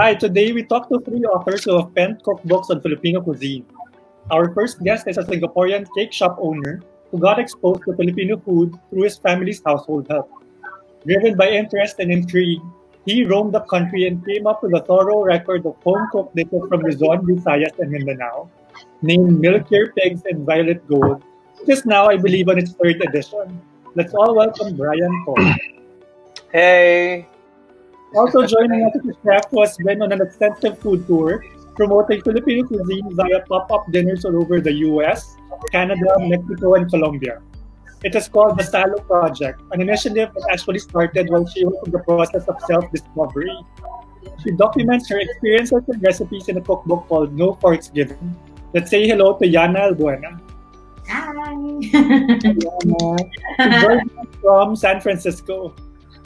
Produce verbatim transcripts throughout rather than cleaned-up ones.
Hi, today we talked to three authors who have penned cookbooks on Filipino cuisine. Our first guest is a Singaporean cake shop owner who got exposed to Filipino food through his family's household help. Driven by interest and intrigue, he roamed the country and came up with a thorough record of home-cooked dishes from Luzon, Visayas, and Mindanao, named Milkier Pigs and Violet Gold, which is now, I believe, on its third edition. Let's all welcome Bryan Koh. Hey! Also joining us is Chef, who has been on an extensive food tour, promoting Filipino cuisine via pop-up dinners all over the U S, Canada, Mexico, and Colombia. It is called The Salo Project, an initiative that actually started while she was in the process of self-discovery. She documents her experiences and recipes in a cookbook called No Forks Given. Let's say hello to Yana Gilbuena. Hi! Yana. She joined us from San Francisco.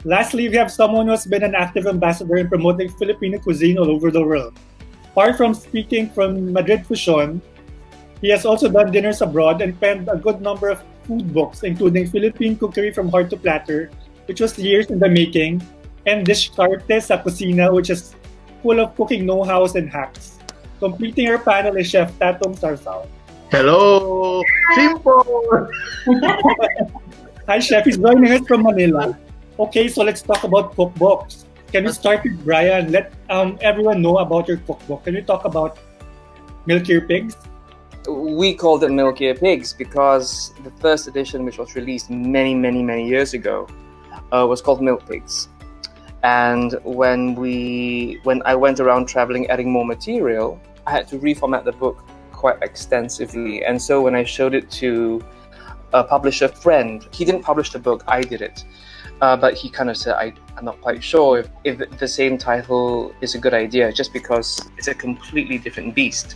Lastly, we have someone who has been an active ambassador in promoting Filipino cuisine all over the world. Apart from speaking from Madrid Fusion, he has also done dinners abroad and penned a good number of food books, including Philippine Cookery from Heart to Platter, which was years in the making, and Diskarte sa Kusina, which is full of cooking know-hows and hacks. Completing our panel is Chef Tatung Sarthou. Hello! Simple! Hi, Chef. He's joining us from Manila. Okay, so let's talk about cookbooks. Can we start with Bryan? Let um, everyone know about your cookbook. Can you talk about Milkier Pigs? We called it Milkier Pigs because the first edition, which was released many, many, many years ago, uh, was called Milk Pigs. And when we, when I went around traveling adding more material, I had to reformat the book quite extensively. And so when I showed it to a publisher friend, he didn't publish the book, I did it. Uh, but he kind of said, I, I'm not quite sure if, if the same title is a good idea, just because it's a completely different beast.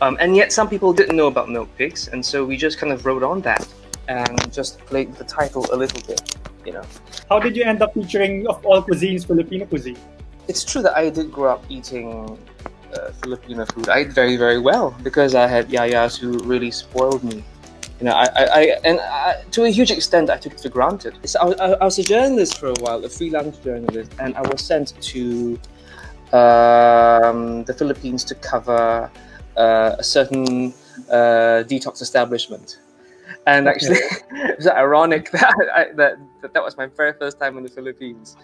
Um, and yet some people didn't know about Milk Pigs, and so we just kind of wrote on that and just played with the title a little bit, you know. How did you end up featuring, of all cuisines, Filipino cuisine? It's true that I did grow up eating uh, Filipino food. I ate very, very well, because I had yayas who really spoiled me. You know, I, I, I and I, to a huge extent, I took it for granted. So I, I, I was a journalist for a while, a freelance journalist, and I was sent to um, the Philippines to cover uh, a certain uh, detox establishment. And actually, it was ironic that, I, that that was my very first time in the Philippines.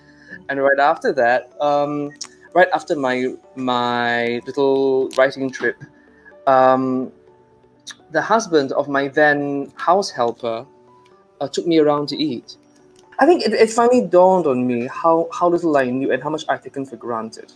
And right after that, um, right after my my little writing trip. Um, The husband of my then house helper uh, took me around to eat. I think it, it finally dawned on me how, how little I knew and how much I'd taken for granted.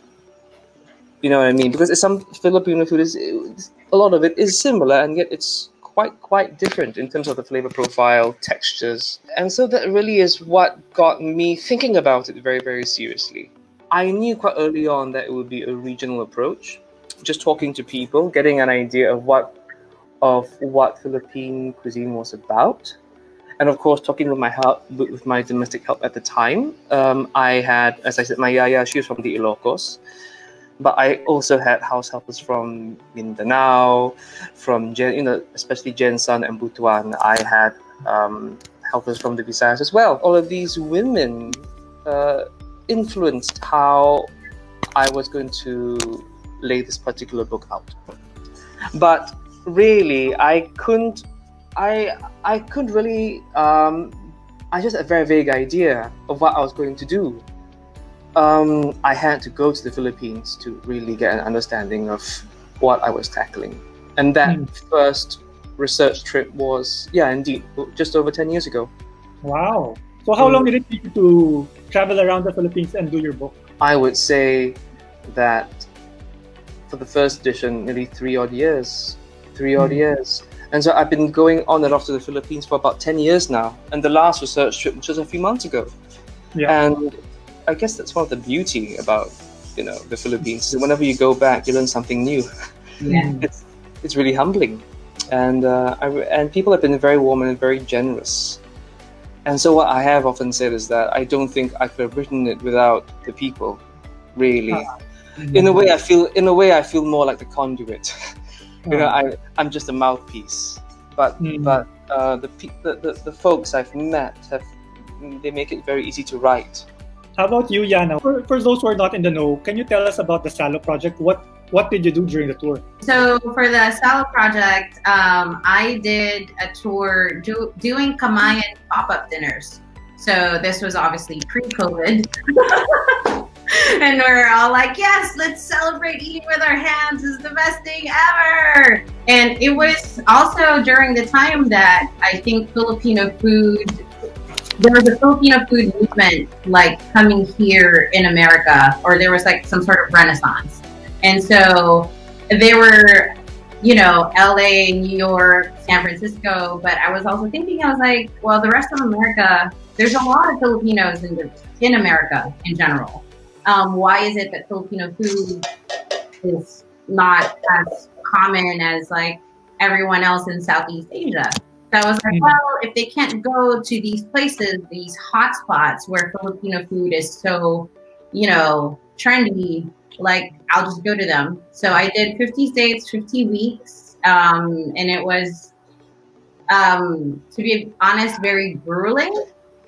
You know what I mean? Because it's some Filipino food is, a lot of it is similar, and yet it's quite, quite different in terms of the flavor profile, textures. And so that really is what got me thinking about it very, very seriously. I knew quite early on that it would be a regional approach, just talking to people, getting an idea of what of what Philippine cuisine was about. And of course, talking with my help, with my domestic help at the time, um, I had, as I said, my yaya, she was from the Ilocos. But I also had house helpers from Mindanao, from, Gen, you know, especially Jensan and Butuan. I had um, helpers from the Visayas as well. All of these women uh, influenced how I was going to lay this particular book out. But really, I couldn't I I couldn't really um, I just had a very vague idea of what I was going to do. Um, I had to go to the Philippines to really get an understanding of what I was tackling, and that mm. first research trip was yeah indeed just over ten years ago. Wow! So how um, long did it take you to travel around the Philippines and do your book? I would say that for the first edition, nearly three odd years, three odd mm. years. And so I've been going on and off to the Philippines for about ten years now. And the last research trip, which was a few months ago. Yeah. And I guess that's one of the beauty about, you know, the Philippines. So whenever you go back, you learn something new. Yeah. It's, it's really humbling. And, uh, I, and people have been very warm and very generous. And so what I have often said is that I don't think I could have written it without the people, really. Uh, in a way, I feel, in a way, I feel more like the conduit. You know, I, I'm just a mouthpiece, but mm. but uh, the, the, the the folks I've met, have they make it very easy to write. How about you, Yana? For, for those who are not in the know, can you tell us about the Salo Project? What what did you do during the tour? So for the Salo Project, um, I did a tour do, doing Kamayan pop-up dinners. So this was obviously pre-COVID. And we're all like, yes, let's celebrate eating with our hands, is the best thing ever. And it was also during the time that I think Filipino food, there was a Filipino food movement like coming here in America, or there was like some sort of renaissance. And so they were, you know, L A, New York, San Francisco. But I was also thinking, I was like, well, the rest of America, there's a lot of Filipinos in, the, in America in general. Um, why is it that Filipino food is not as common as like everyone else in Southeast Asia? So I was like, well, if they can't go to these places, these hot spots where Filipino food is so, you know, trendy, like I'll just go to them. So I did fifty states, fifty weeks, um, and it was, um, to be honest, very grueling.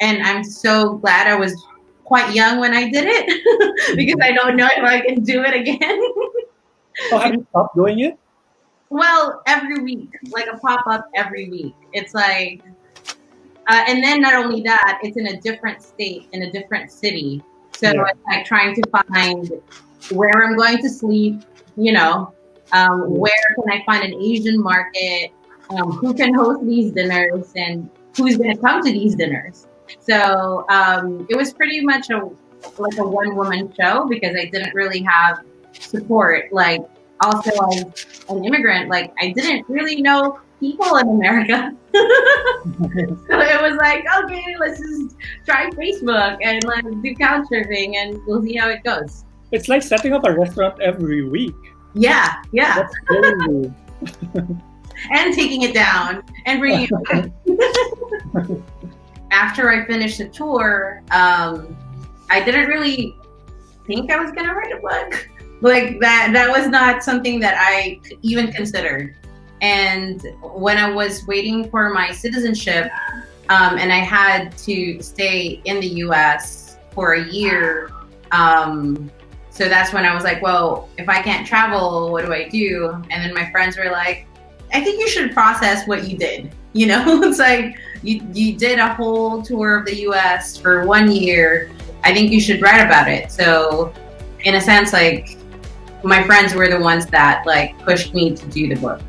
And I'm so glad I was quite young when I did it, because I don't know if I can do it again. Oh, have you stopped doing it? Well, every week, like a pop-up every week. It's like, uh, and then not only that, it's in a different state, in a different city. So yeah. It's like trying to find where I'm going to sleep, you know, um, where can I find an Asian market, um, who can host these dinners, and who's gonna come to these dinners. So um, it was pretty much a like a one-woman show, because I didn't really have support. Like also as an immigrant, like I didn't really know people in America. So it was like, okay, let's just try Facebook and like do couch surfing, and we'll see how it goes. It's like setting up a restaurant every week. Yeah, yeah. That's crazy. And taking it down and bringing it back. After I finished the tour, um, I didn't really think I was gonna write a book. Like that, that was not something that I even considered. And when I was waiting for my citizenship, um, and I had to stay in the U S for a year, um, so that's when I was like, well, if I can't travel, what do I do? And then my friends were like, I think you should process what you did. You know, it's like, you, you did a whole tour of the U S for one year. I think you should write about it. So in a sense, like my friends were the ones that like pushed me to do the book.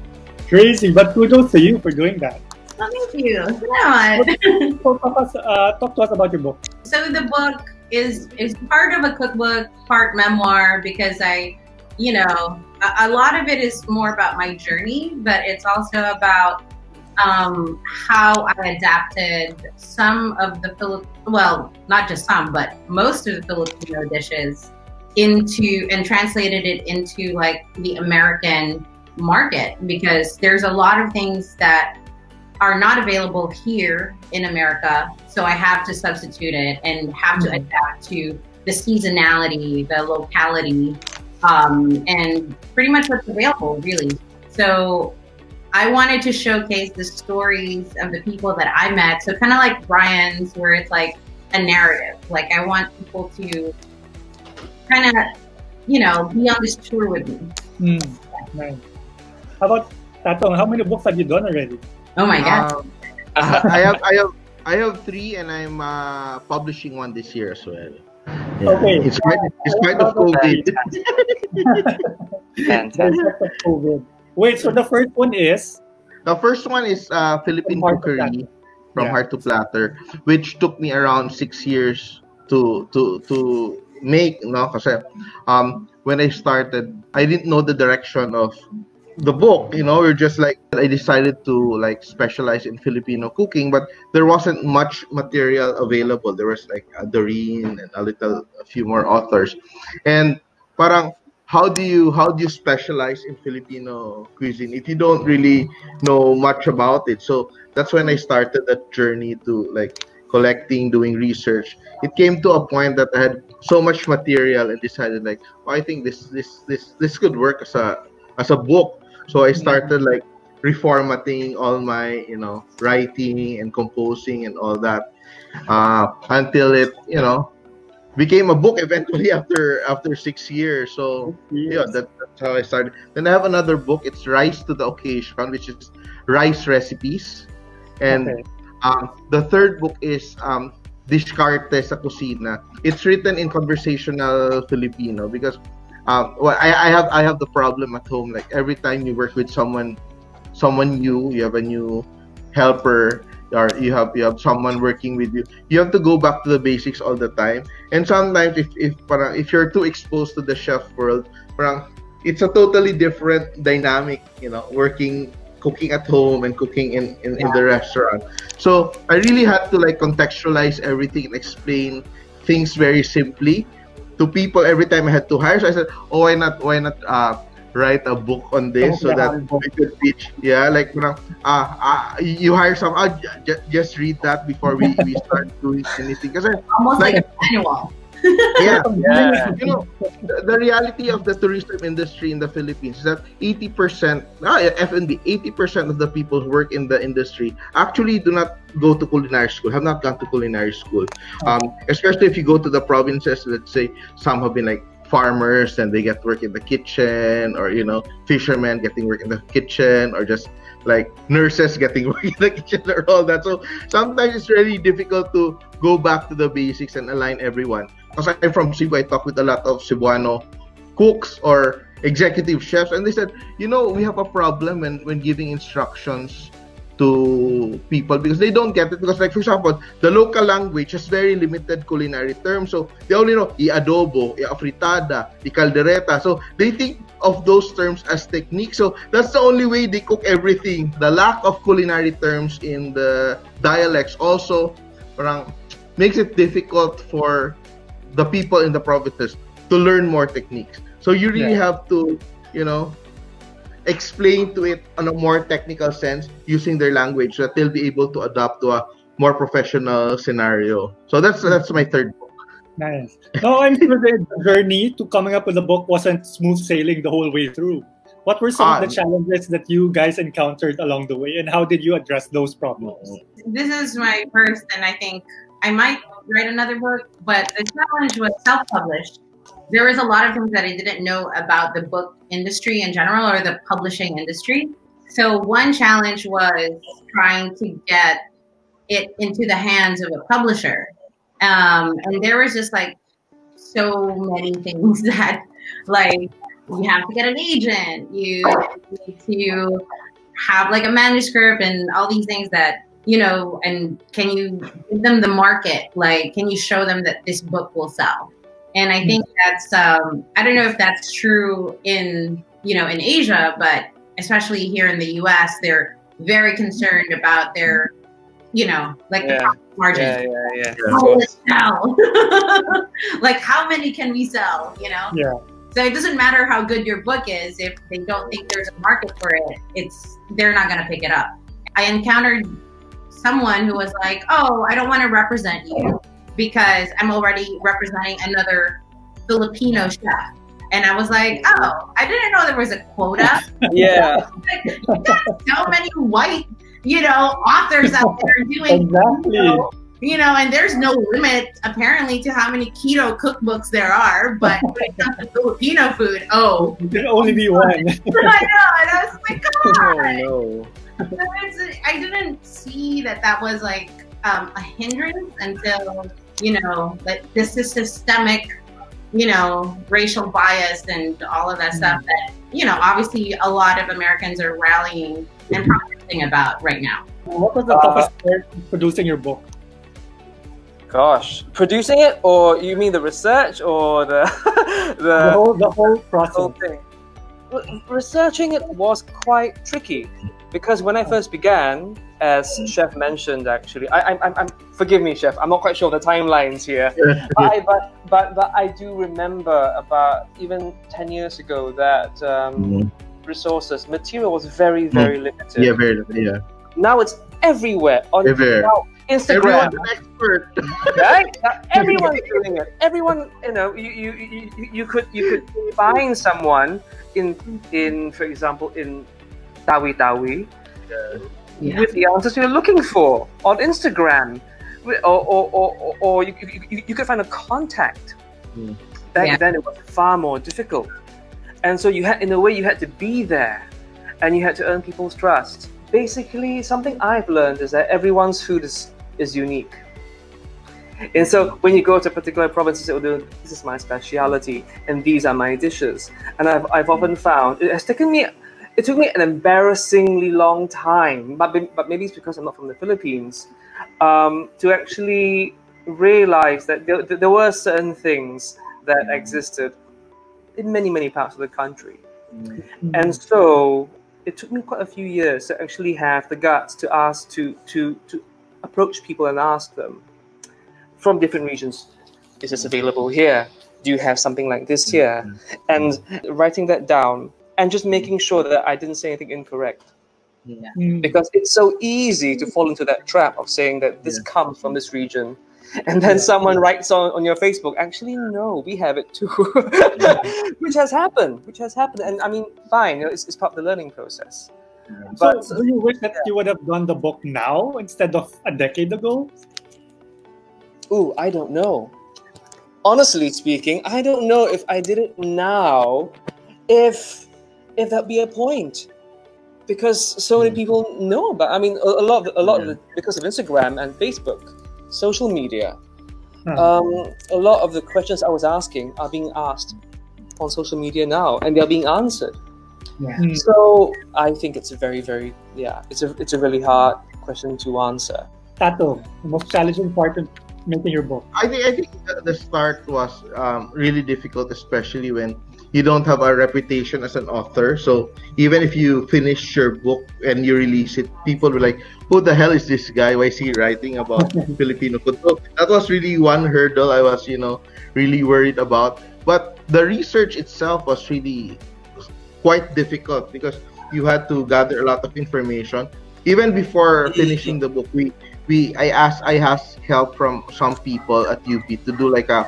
Crazy, but kudos to you for doing that. Oh, thank you. Come on. Talk, us, uh, talk to us about your book. So the book is, is part of a cookbook, part memoir, because I you know, a, a lot of it is more about my journey, but it's also about um, how I adapted some of the Filip well, not just some, but most of the Filipino dishes into and translated it into like the American market, because there's a lot of things that are not available here in America. So I have to substitute it and have to adapt to the seasonality, the locality, um, and pretty much what's available, really. So I wanted to showcase the stories of the people that I met. So kind of like Bryan's, where it's like a narrative. Like I want people to kind of, you know, be on this tour with me. Mm, nice. How about Tatung? How many books have you done already? Oh my God! Um, I have, I have, I have three, and I'm uh, publishing one this year as well. Yeah. Okay, it's quite, it's quite of COVID. Fantastic. COVID. Wait, so the first one is? The first one is uh, Philippine cookery from yeah. Heart to Platter, which took me around six years to to to make. No, because um, when I started, I didn't know the direction of the book, you know. We're just like, I decided to like specialize in Filipino cooking, but there wasn't much material available. There was like a Doreen and a little, a few more authors, and parang how do you how do you specialize in Filipino cuisine if you don't really know much about it? So that's when I started that journey to like collecting, doing research. It came to a point that I had so much material and decided like, oh, I think this this this this could work as a as a book. So I started like reformatting all my, you know, writing and composing and all that, uh, until it, you know, became a book eventually after after six years. So yeah, that, that's how I started. Then I have another book. It's Rice to the Occasion, which is rice recipes, and okay. um, the third book is um, Diskarte sa Kusina. It's written in conversational Filipino because. Um, well, I, I have I have the problem at home. Like every time you work with someone, someone new, you have a new helper, or you have you have someone working with you. You have to go back to the basics all the time. And sometimes, if if parang, if you're too exposed to the chef world, parang, it's a totally different dynamic. You know, working, cooking at home and cooking in in, in the restaurant. So I really had to like contextualize everything and explain things very simply to people every time I had to hire. So I said, oh, why not why not uh, write a book on this, so that I could teach. Yeah, like uh, uh, you hire someone, uh, just read that before we, we start doing anything. Because almost like, like a manual. Yeah, yeah. You know, the, the reality of the tourism industry in the Philippines is that eighty percent, ah, F and B, eighty percent of the people who work in the industry actually do not go to culinary school, have not gone to culinary school. Um, especially if you go to the provinces, let's say some have been like farmers and they get work in the kitchen, or, you know, fishermen getting work in the kitchen, or just like nurses getting work in the kitchen, or all that. So sometimes it's really difficult to go back to the basics and align everyone. Because I'm from Cebu, I talk with a lot of Cebuano cooks or executive chefs, and they said, you know, we have a problem when, when giving instructions to people, because they don't get it. Because, like, for example, the local language has very limited culinary terms. So they only know i-adobo, i-afritada, i-caldereta. So they think of those terms as techniques. So that's the only way they cook everything. The lack of culinary terms in the dialects also parang, makes it difficult for the people in the provinces to learn more techniques. So you really yeah. have to, you know, explain to it on a more technical sense using their language, so that they'll be able to adapt to a more professional scenario. So that's that's my third book. Nice. No, I'm sure the journey to coming up with a book wasn't smooth sailing the whole way through. What were some uh, of the challenges that you guys encountered along the way, and how did you address those problems? This is my first, and I think I might write another book, but the challenge was self-published. There was a lot of things that I didn't know about the book industry in general, or the publishing industry. So one challenge was trying to get it into the hands of a publisher. Um, and there was just like so many things that, like, you have to get an agent, you need to have like a manuscript and all these things that, you know, and can you give them the market? Like, can you show them that this book will sell? And I think that's, um, I don't know if that's true in, you know, in Asia, but especially here in the U S, they're very concerned about their, you know, like yeah. the profit margin. Yeah, yeah, yeah. How sell? Like how many can we sell, you know? Yeah. So it doesn't matter how good your book is, if they don't think there's a market for it, it's they're not gonna pick it up. I encountered someone who was like, oh, I don't wanna represent you because I'm already representing another Filipino chef. And I was like, oh, I didn't know there was a quota. Yeah. Like, you got so many white, you know, authors out there doing exactly. you, know, you know, and there's no limit apparently to how many keto cookbooks there are, but when it comes to Filipino food, oh, there can only be one. I know, and I was like, come on. Oh, no. So it's, I didn't see that that was like um, a hindrance until, you know, like this is systemic, you know, racial bias and all of that mm-hmm. stuff that, you know, obviously a lot of Americans are rallying and protesting about right now. What was the uh, toughest part in producing your book? Gosh, producing it, or you mean the research or the the, the whole the whole process? Whole thing. Researching it was quite tricky because when I first began, as Chef mentioned, actually, I, I'm, I'm, forgive me, Chef, I'm not quite sure of the timelines here, but, I, but, but, but I do remember about even ten years ago that um, mm-hmm. resources, material was very, very mm-hmm. limited. Yeah, very limited, yeah. Now it's everywhere on everywhere. Now, Instagram. Everyone's an expert. Right? Now everyone's doing it. Everyone, you know, you, you, you, you, could, you could find someone in, in for example, in Tawi Tawi, yeah. Yeah. with the answers you're looking for on Instagram, or, or, or, or you, you, you could find a contact. Mm. Back yeah. then it was far more difficult. And so you had, in a way you had to be there and you had to earn people's trust. Basically, something I've learned is that everyone's food is, is unique. And so when you go to a particular province, you say, oh, this is my speciality and these are my dishes. And I've, I've often found, it has taken me It took me an embarrassingly long time, but, but maybe it's because I'm not from the Philippines, um, to actually realize that there, there were certain things that existed in many, many parts of the country. Mm-hmm. And so it took me quite a few years to actually have the guts to ask, to, to, to approach people and ask them from different regions, is this available here? Do you have something like this here? And writing that down, and just making sure that I didn't say anything incorrect. Yeah. Mm. Because it's so easy to fall into that trap of saying that this yeah. comes from this region. And then yeah. someone writes on, on your Facebook, actually, no, we have it too. Which has happened, which has happened. And I mean, fine, you know, it's, it's part of the learning process. Yeah. But so, do you wish that yeah. you would have done the book now instead of a decade ago? Ooh, I don't know. Honestly speaking, I don't know if I did it now, if... if that'd be a point, because so many people know about. I mean, a, a lot, of, a lot yeah. of the, because of Instagram and Facebook, social media. Huh. Um, a lot of the questions I was asking are being asked on social media now, and they are being answered. Yeah. Mm. So I think it's a very, very yeah, it's a it's a really hard question to answer. Tatung, the most challenging part of making your book. I think I think the start was um, really difficult, especially when you don't have a reputation as an author. So even if you finish your book and you release it, people were like, who the hell is this guy? Why is he writing about Filipino food? So that was really one hurdle I was, you know, really worried about. But the research itself was really quite difficult because you had to gather a lot of information. Even before finishing the book, we, we I asked I asked help from some people at U P to do like a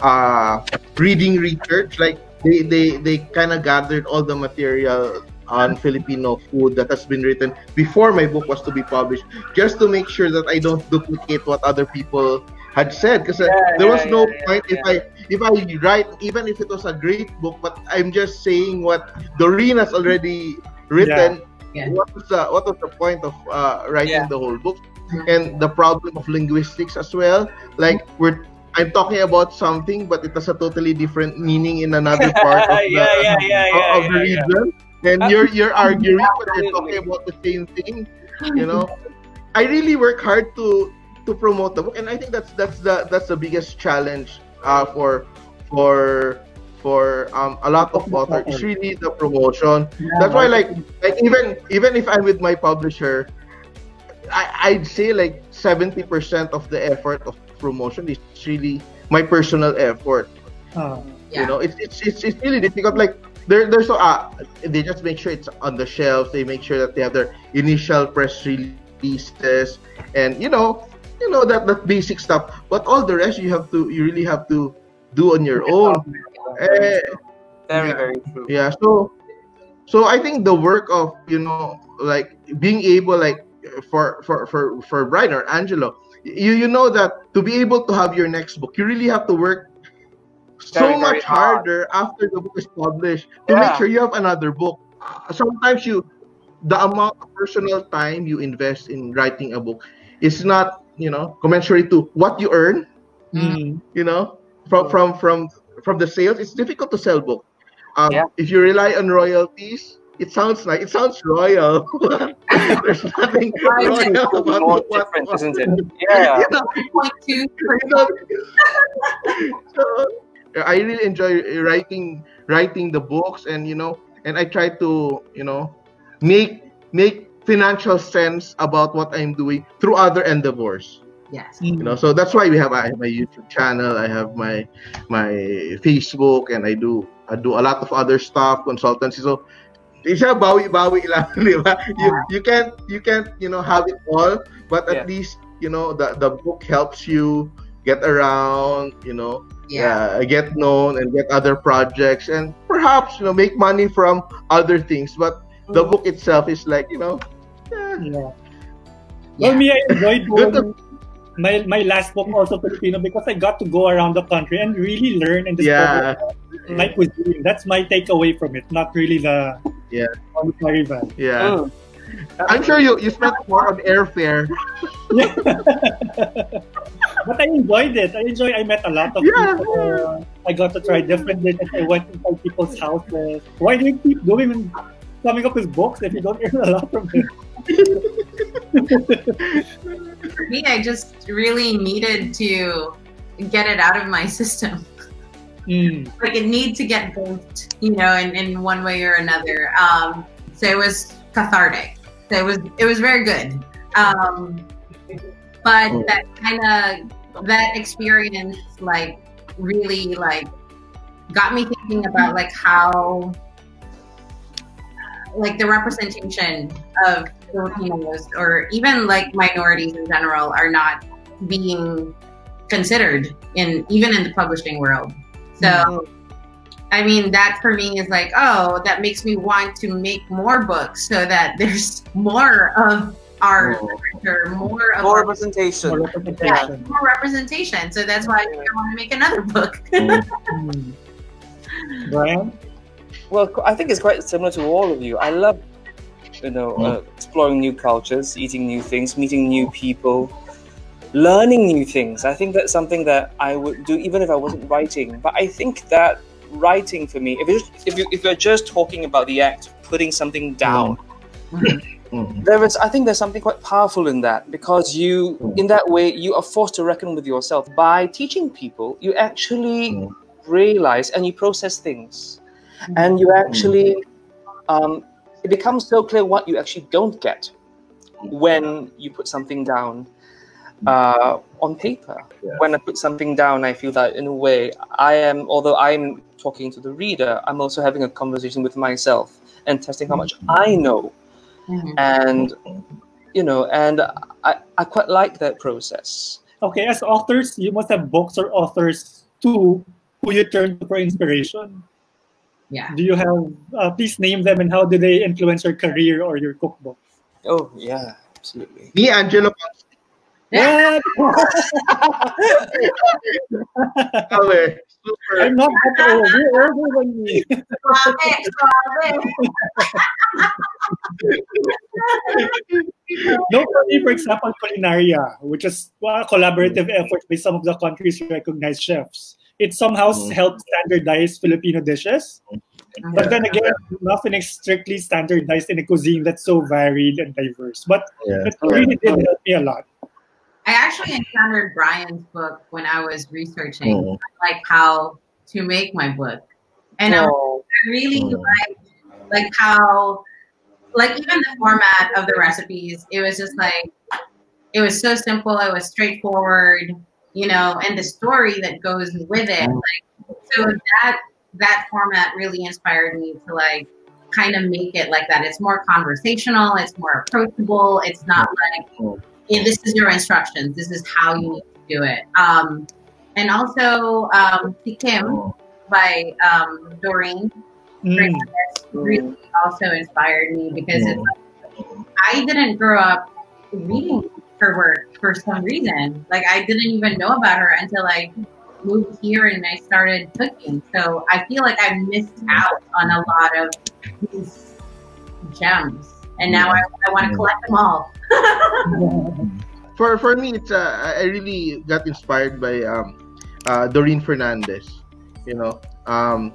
uh, reading research, like They, they, they kind of gathered all the material on Filipino food that has been written before my book was to be published, just to make sure that I don't duplicate what other people had said. Because yeah, there was yeah, no yeah, point yeah, if yeah. I if I write, even if it was a great book, but I'm just saying what Doreen has already written. Yeah. Yeah. What was the what was the point of uh, writing yeah. the whole book? And the problem of linguistics as well. Like we're. I'm talking about something, but it has a totally different meaning in another part of the, yeah, yeah, yeah, yeah, of the yeah, region. Yeah. And you're you're arguing, but you're talking about the same thing. You know, I really work hard to to promote the book, and I think that's that's the that's the biggest challenge uh, for for for um a lot of authors is really the promotion. That's why like like even even if I'm with my publisher, I I'd say like seventy percent of the effort of promotion is really my personal effort. Uh, yeah. You know, it's it's it's it's really difficult. Like they're they're so uh, they just make sure it's on the shelves. They make sure that they have their initial press releases, and you know, you know that that basic stuff. But all the rest, you have to you really have to do on your own. Very, uh, very, yeah. very true. Yeah. So, so I think the work of you know like being able like for for for for Bryan or Angelo, you you know that to be able to have your next book, you really have to work so very, much very harder hard. after the book is published to yeah. make sure you have another book. Sometimes you, the amount of personal time you invest in writing a book is not, you know, commensurate to what you earn. Mm. You know, from from from from the sales, it's difficult to sell book. Um, yeah. If you rely on royalties, it sounds like it sounds royal. There's nothing royal about what, isn't it? Yeah. You know, you know, so, I really enjoy writing writing the books, and you know, and I try to you know make make financial sense about what I'm doing through other endeavors. Yes. You know, so that's why we have I have my YouTube channel, I have my my Facebook, and I do I do a lot of other stuff, consultancy. So it's a bawi bawi lang, diba? You you can't you can't you know have it all, but at yeah. least you know the the book helps you get around, you know. Yeah. yeah, get known and get other projects, and perhaps you know make money from other things. But the book itself is like you know. Yeah. yeah. Well, me, I enjoyed to... my my last book also Filipino because I got to go around the country and really learn and discover yeah. my cuisine. That's my takeaway from it. Not really the yeah. Yeah. Oh. I'm sure you you spent more on airfare. But I enjoyed it. I enjoy. I met a lot of yeah, people. Yeah. I got to try different dishes. I went to people's houses. Why do you keep doing coming up with books if you don't earn a lot from it? Me, I just really needed to get it out of my system. Mm. Like it need to get baked, you know, in, in one way or another. Um, so it was cathartic. So it was it was very good. Um, But oh. that kind of that experience, like, really, like, got me thinking about like how, like, the representation of Filipinos or even like minorities in general are not being considered in even in the publishing world. So, mm-hmm. I mean, that for me is like, oh, that makes me want to make more books so that there's more of our literature, more, more of representation. More representation. Yeah, more representation. So that's why I want to make another book. Mm-hmm. Bryan? Well, I think it's quite similar to all of you. I love, you know, mm-hmm. uh, exploring new cultures, eating new things, meeting new people, learning new things. I think that's something that I would do even if I wasn't writing. But I think that writing for me, if you're, if you, if you're just talking about the act of putting something down, mm-hmm. there is, I think there's something quite powerful in that, because you, in that way, you are forced to reckon with yourself. By teaching people, you actually realize and you process things. And you actually, um, it becomes so clear what you actually don't get when you put something down uh, on paper. Yeah. When I put something down, I feel that in a way, I am, although I'm talking to the reader, I'm also having a conversation with myself and testing how much I know. Mm-hmm. And you know, and I, I quite like that process. Okay, as authors, you must have books or authors too who you turn to for inspiration. Yeah. Do you have? Uh, please name them, and how do they influence your career or your cookbook? Oh yeah, absolutely. Me, Angelo. Yeah. Super. I'm not that old. You're older than me. Stop it, stop it. No, for me, for example, Culinaria, which is a collaborative effort by some of the country's recognized chefs. It somehow mm. helps standardize Filipino dishes. But then again, nothing is strictly standardized in a cuisine that's so varied and diverse. But yeah. it really did help me a lot. I actually encountered Bryan's book when I was researching, mm. like how to make my book. And oh. I really like like how, like even the format of the recipes, it was just like, it was so simple. It was straightforward, you know, and the story that goes with it. Like, so that, that format really inspired me to like, kind of make it like that. It's more conversational. It's more approachable. It's not like, hey, this is your instructions. This is how you need to do it. Um, and also um, Kikim by um, Doreen Fernandez mm. really also inspired me because mm. it's like, I didn't grow up reading her work for some reason. Like I didn't even know about her until I moved here and I started cooking. So I feel like I missed out on a lot of these gems, and now I, I want to collect them all. for for me, it's uh, I really got inspired by um, uh, Doreen Fernandez. You know, um,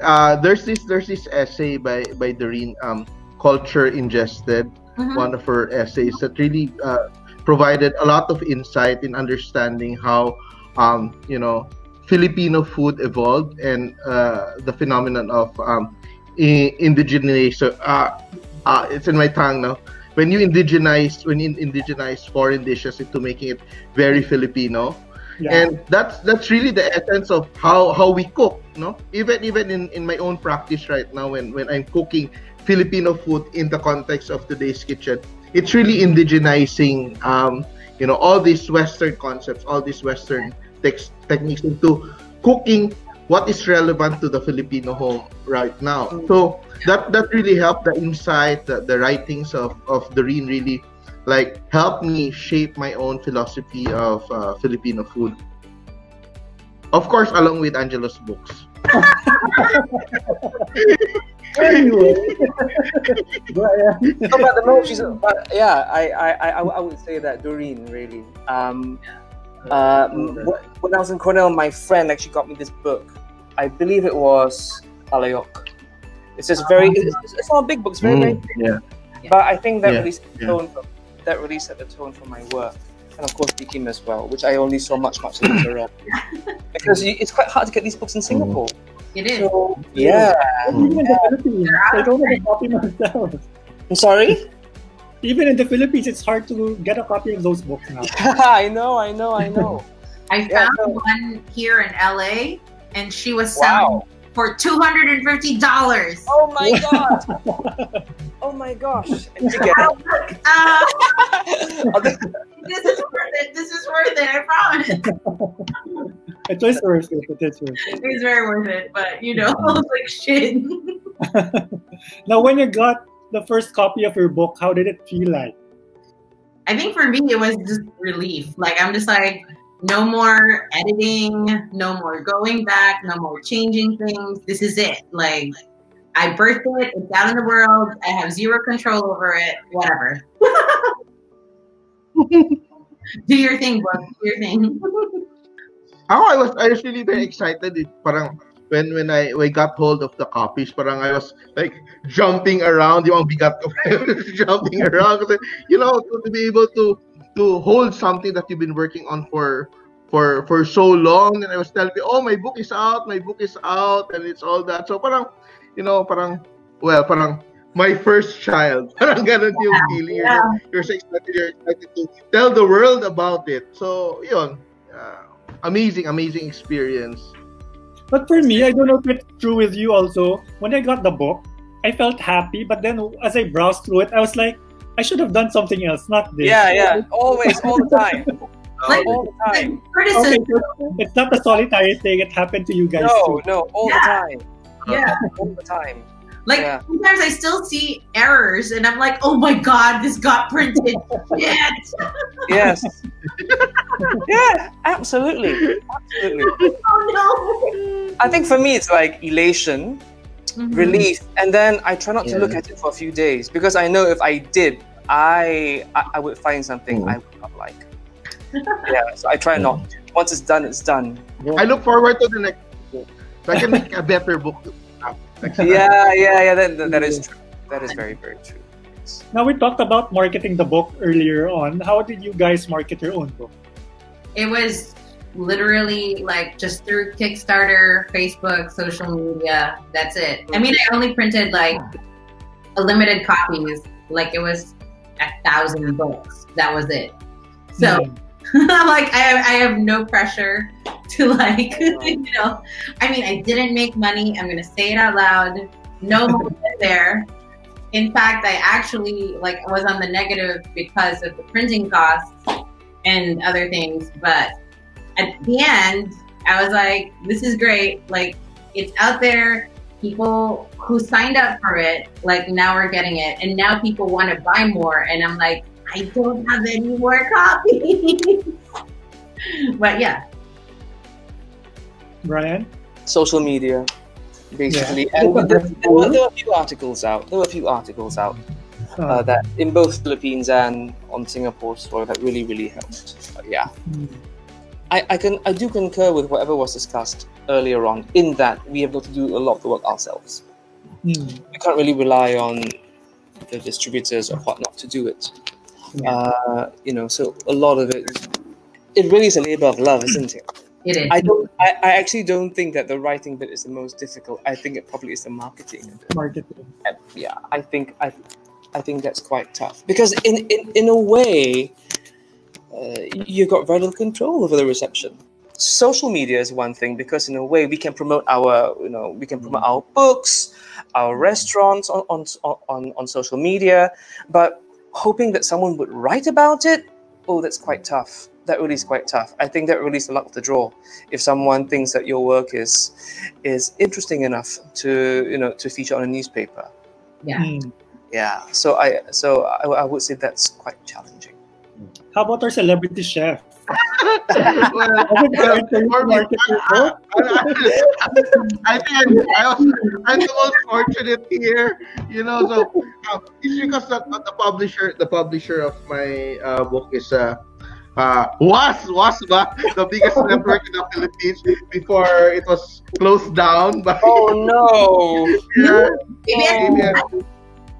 uh, there's this there's this essay by by Doreen, um, Culture Ingested, mm-hmm. one of her essays that really uh, provided a lot of insight in understanding how um, you know Filipino food evolved and uh, the phenomenon of um, indigenize. So, uh, uh, it's in my tongue now. When you indigenize, when you indigenize foreign dishes into making it very Filipino, yeah. and that's that's really the essence of how how we cook. No, even even in in my own practice right now, when when I'm cooking Filipino food in the context of today's kitchen, it's really indigenizing, um, you know, all these Western concepts, all these Western tex techniques into cooking what is relevant to the Filipino home right now. So that that really helped. The insight, the, the writings of, of Doreen really like helped me shape my own philosophy of uh, Filipino food. Of course, along with Angelo's books. Anyway, but, yeah. No, but, no, she's, but yeah, I, I, I, I would say that Doreen really. Um, Uh, when I was in Cornell, my friend actually got me this book. I believe it was Alayok. It's just very, it's, it's not a big book, it's very, very big. Yeah. But I think that, yeah. released the tone for, that released at the tone for my work. And of course, Dikim as well, which I only saw much, much later on. Because it's quite hard to get these books in Singapore. It is. So, yeah. Even in the Philippines, I don't have a copy myself. I'm sorry? Even in the Philippines, it's hard to get a copy of those books now. Yeah, I know, I know, I know. I found yeah, I know. one here in L A, and she was selling wow. for two hundred and fifty dollars. Oh my god! Oh my gosh! And you get it. Uh, this is worth it. This is worth it. I promise. It is worth it. It is worth it. It's very worth it, but you know, I was like, shit. Now, when you got the first copy of your book, how did it feel like? I think for me, it was just relief. Like, I'm just like, no more editing, no more going back, no more changing things. This is it. Like, I birthed it, it's out in the world. I have zero control over it, whatever. Do your thing, book. Do your thing. Oh, I was, I was really very excited. It, parang, When when I, when I got hold of the copies, parang I was like jumping around. Yung bigat ko, jumping around. You know, to, to be able to to hold something that you've been working on for for for so long. And I was telling you, oh, my book is out, my book is out, and it's all that. So parang, you know, parang well, parang my first child. Parang ganun yung feeling. Yeah. You're, you're excited, you're excited to tell the world about it. So yun, uh, amazing, amazing experience. But for me, I don't know if it's true with you also. When I got the book, I felt happy. But then as I browsed through it, I was like, I should have done something else, not this. Yeah, yeah. Always, all the time. Like, all the time. Like, okay, so it's not a solitary thing. It happened to you guys No, too. no. All yeah. the time. Yeah. All the time. Like, yeah. sometimes I still see errors. And I'm like, oh my God, this got printed. Yes. Yes. Yeah, absolutely. Absolutely. Oh no. I think for me, it's like elation, mm-hmm. relief, and then I try not yeah. to look at it for a few days because I know if I did, I I, I would find something mm. I would not like. Yeah, so I try not. Once it's done, it's done. I look forward to the next book. So I can make a better book. Yeah, yeah, yeah, that, that, that is true. That is very, very true. Now, we talked about marketing the book earlier on. How did you guys market your own book? It was literally like just through Kickstarter, Facebook, social media. That's it. I mean, I only printed like a limited copies. Like it was a thousand books. That was it. So I'm yeah. like, I have, I have no pressure to like, you know, I mean, I didn't make money. I'm going to say it out loud. No money there. In fact, I actually like was on the negative because of the printing costs and other things. But at the end, I was like, this is great. Like it's out there. People who signed up for it, like now we're getting it. And now people want to buy more. And I'm like, I don't have any more copies. But yeah. Bryan? Social media, basically. Yeah. And there, there, were, there were a few articles out. There were a few articles out uh, uh, that in both Philippines and on Singapore's store that really, really helped. But yeah. Mm. I, I can I do concur with whatever was discussed earlier on, in that we have got to do a lot of the work ourselves. Mm. We can't really rely on the distributors or whatnot to do it. Yeah. Uh, you know, so a lot of it, it really is a labor of love, isn't it? It is. I don't. I, I actually don't think that the writing bit is the most difficult. I think it probably is the marketing. Marketing. Yeah, I think I, I think that's quite tough because in in in a way. Uh, you've got very little control over the reception. Social media is one thing because, in a way, we can promote our, you know, we can promote our books, our restaurants on on on, on social media. But hoping that someone would write about it, oh, that's quite tough. That really is quite tough. I think that really is the luck of the draw. If someone thinks that your work is is interesting enough to, you know, to feature on a newspaper, yeah, mm. yeah. So I so I, I would say that's quite challenging. How about our celebrity chef? I think I'm, I'm the most fortunate here, you know. So uh, it's because the, the publisher, the publisher of my uh, book is uh, uh, was was the biggest network in the Philippines before it was closed down. By, oh no! Yeah, A B S C B N.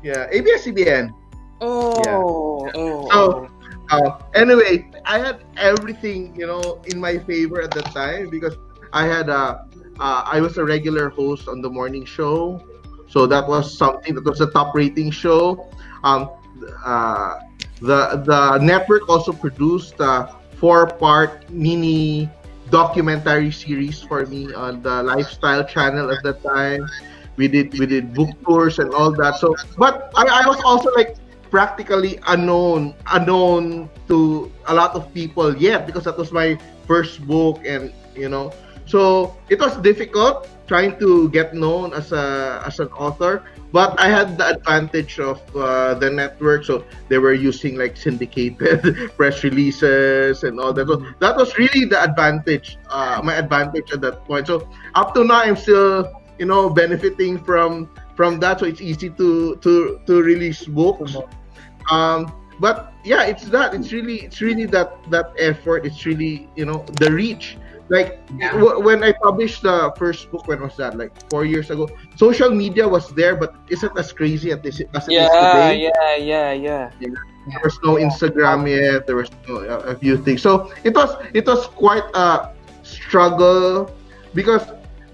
Yeah, A B S C B N. Oh, yeah. oh. So, Uh, anyway, I had everything, you know, in my favor at the time because I had a, uh, I was a regular host on the morning show, so that was something that was a top rating show. Um, uh, the the network also produced a four part mini documentary series for me on the lifestyle channel at the time. We did we did book tours and all that. So, but I, I was also like. practically unknown unknown to a lot of people yet because that was my first book, and you know, so it was difficult trying to get known as a as an author, but I had the advantage of uh, the network, so they were using like syndicated press releases and all that. So that was really the advantage, uh, my advantage at that point. So up to now I'm still, you know, benefiting from From that, so it's easy to to to release books, um, but yeah, it's that. It's really, it's really that that effort. It's really, you know, the reach. Like yeah. w when I published the first book, when was that? Like four years ago. Social media was there, but it isn't as crazy at this as it yeah, is today. Yeah, yeah, yeah, yeah. There was no yeah. Instagram yet. There was no, uh, a few things. So it was it was quite a struggle because.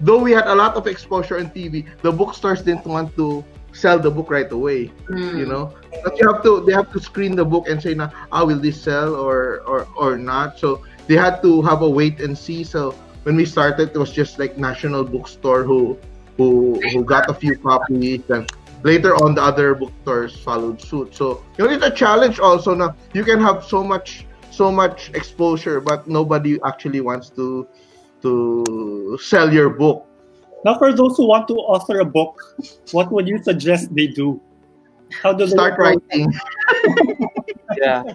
Though we had a lot of exposure on T V, the bookstores didn't want to sell the book right away. Mm. You know, but you have to they have to screen the book and say, "Now, ah, will this sell or or or not?" So they had to have a wait and see. So when we started, it was just like National Bookstore who who who got a few copies, and later on the other bookstores followed suit. So you know, it's a challenge also. Now you can have so much so much exposure, but nobody actually wants to. to sell your book. Now, for those who want to author a book, what would you suggest they do? How do they start writing? Yeah.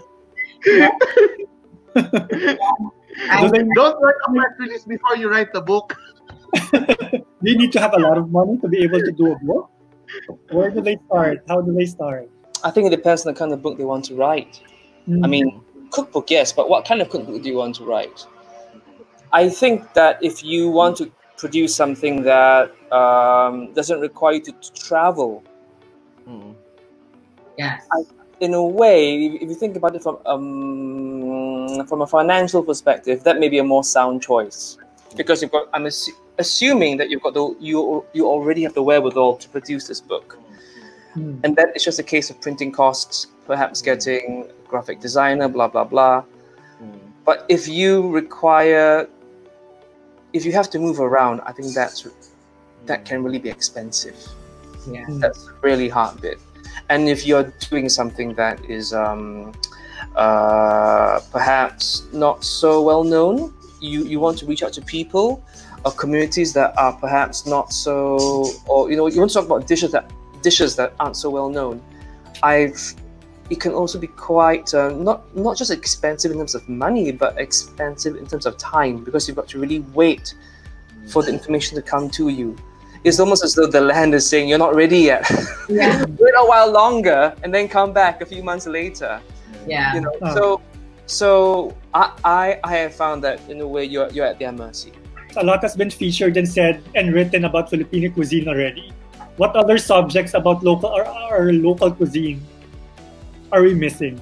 I, they... Don't write a press release before you write the book. Do you need to have a lot of money to be able to do a book? Where do they start? How do they start? I think it depends on the kind of book they want to write. Mm. I mean, cookbook, yes, but what kind of cookbook do you want to write? I think that if you want to produce something that um, doesn't require you to travel, mm. yes, I, in a way, if you think about it from um, from a financial perspective, that may be a more sound choice, because you've got, I'm assu assuming that you've got the you you already have the wherewithal to produce this book, mm. and then it's just a case of printing costs, perhaps getting a graphic designer, blah blah blah. Mm. But if you require, if you have to move around, I think that's that can really be expensive. Yeah, mm. that's a really hard bit. And if you're doing something that is um, uh, perhaps not so well known, you, you want to reach out to people or communities that are perhaps not so, or you know, you want to talk about dishes that dishes that aren't so well known. I've it can also be quite uh, not not just expensive in terms of money, but expensive in terms of time, because you've got to really wait for the information to come to you. It's almost as though the land is saying, you're not ready yet. Yeah. Wait a while longer and then come back a few months later. Yeah. You know, oh. So so I, I I have found that in a way you're, you're at their mercy. A lot has been featured and said and written about Filipino cuisine already. What other subjects about local or our local cuisine are we missing?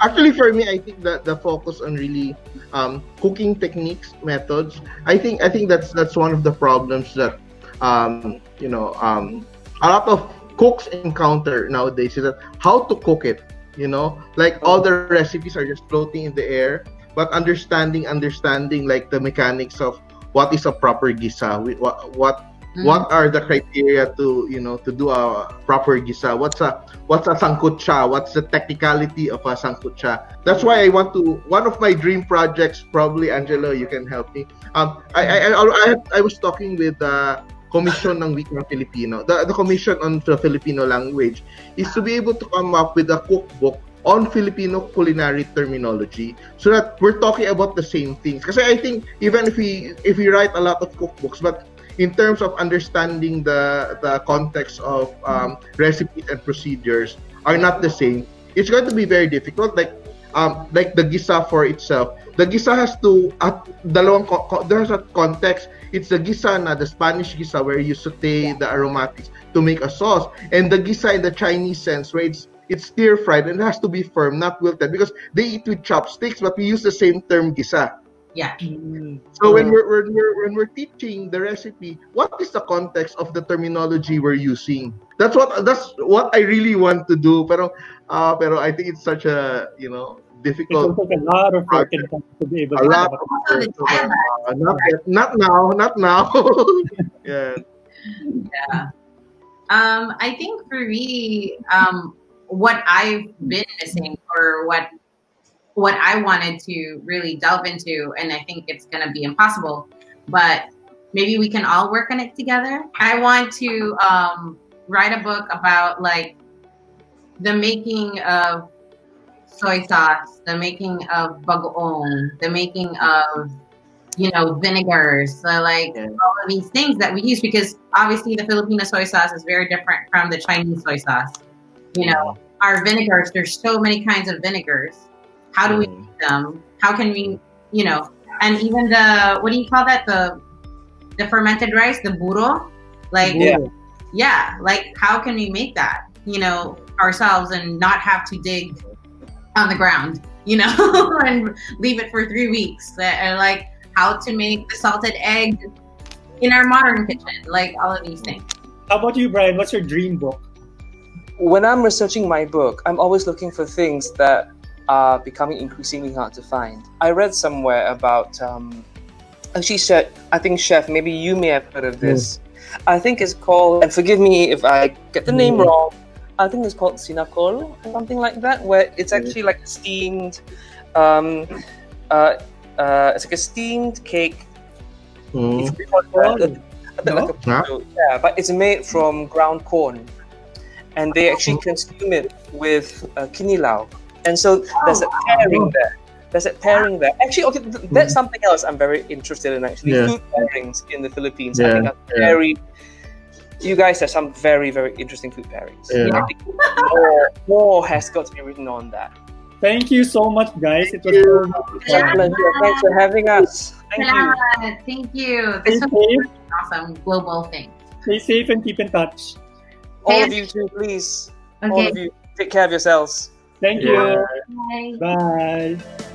Actually, for me, I think that the focus on really um, cooking techniques, methods. I think I think that's that's one of the problems that um, you know um, a lot of cooks encounter nowadays, is that how to cook it. You know, like all the recipes are just floating in the air, but understanding understanding like the mechanics of what is a proper gisa, what what. Mm-hmm. What are the criteria to you know to do a proper gisa? What's a what's a sangkutsa? What's the technicality of a sangkutsa? That's why I want to. One of my dream projects, probably Angelo, you can help me. Um, I I I, I was talking with the uh, Komisyon ng Wika ng Filipino. The the Commission on the Filipino language is to be able to come up with a cookbook on Filipino culinary terminology, so that we're talking about the same things. Because I think even if we if we write a lot of cookbooks, but in terms of understanding the the context of um, recipes and procedures are not the same, it's going to be very difficult. Like um, like the gisa for itself, the gisa has to at dalawang there's a context. It's the gisa na the Spanish gisa where you saute the aromatics to make a sauce, and the gisa in the Chinese sense where it's it's stir fried and it has to be firm, not wilted, because they eat with chopsticks, but we use the same term gisa. Yeah. So when we're, when we're when we're teaching the recipe, what is the context of the terminology we're using? That's what that's what I really want to do. Pero, uh, pero I think it's such a you know difficult. It will take a lot of work to be able. A to lot. Of work. Uh, not, not now. Not now. Yeah. Yeah. Um, I think for me, um, what I've been missing, or what. what I wanted to really delve into, and I think it's going to be impossible, but maybe we can all work on it together. I want to um, write a book about like the making of soy sauce, the making of bagoong, the making of, you know, vinegars, so like all of these things that we use, because obviously the Filipino soy sauce is very different from the Chinese soy sauce. You know, our vinegars, there's so many kinds of vinegars. How do we make them? How can we, you know, and even the, what do you call that? The the fermented rice, the burro? Like, yeah. yeah, like how can we make that, you know, ourselves and not have to dig on the ground, you know, and leave it for three weeks. And like how to make the salted egg in our modern kitchen, like all of these things. How about you, Bryan? What's your dream book? When I'm researching my book, I'm always looking for things that are becoming increasingly hard to find. I read somewhere about, um, actually, Chef, I think Chef, maybe you may have heard of this. Mm. I think it's called, and forgive me if I get the name mm. wrong, I think it's called Sinakol or something like that, where it's actually like steamed, um, uh, uh, it's like a steamed cake. Mm. It's a bit no? like a potato, yeah, but it's made from ground corn. And they actually consume it with uh, kinilaw. And so there's a pairing there. There's a pairing there. Actually, okay, th that's something else I'm very interested in. Actually, yeah. Food pairings in the Philippines. Yeah. I think that's very. You guys have some very, very interesting food pairings. Yeah. I think more, more has got to be written on that. Thank you so much, guys. It was a pleasure. Thanks for having us. Thank yeah, you. Thank you. This was an awesome global thing. Stay safe and keep in touch. All of you too, please. Okay. All of you. Take care of yourselves. Thank you. Yeah. Bye. Bye.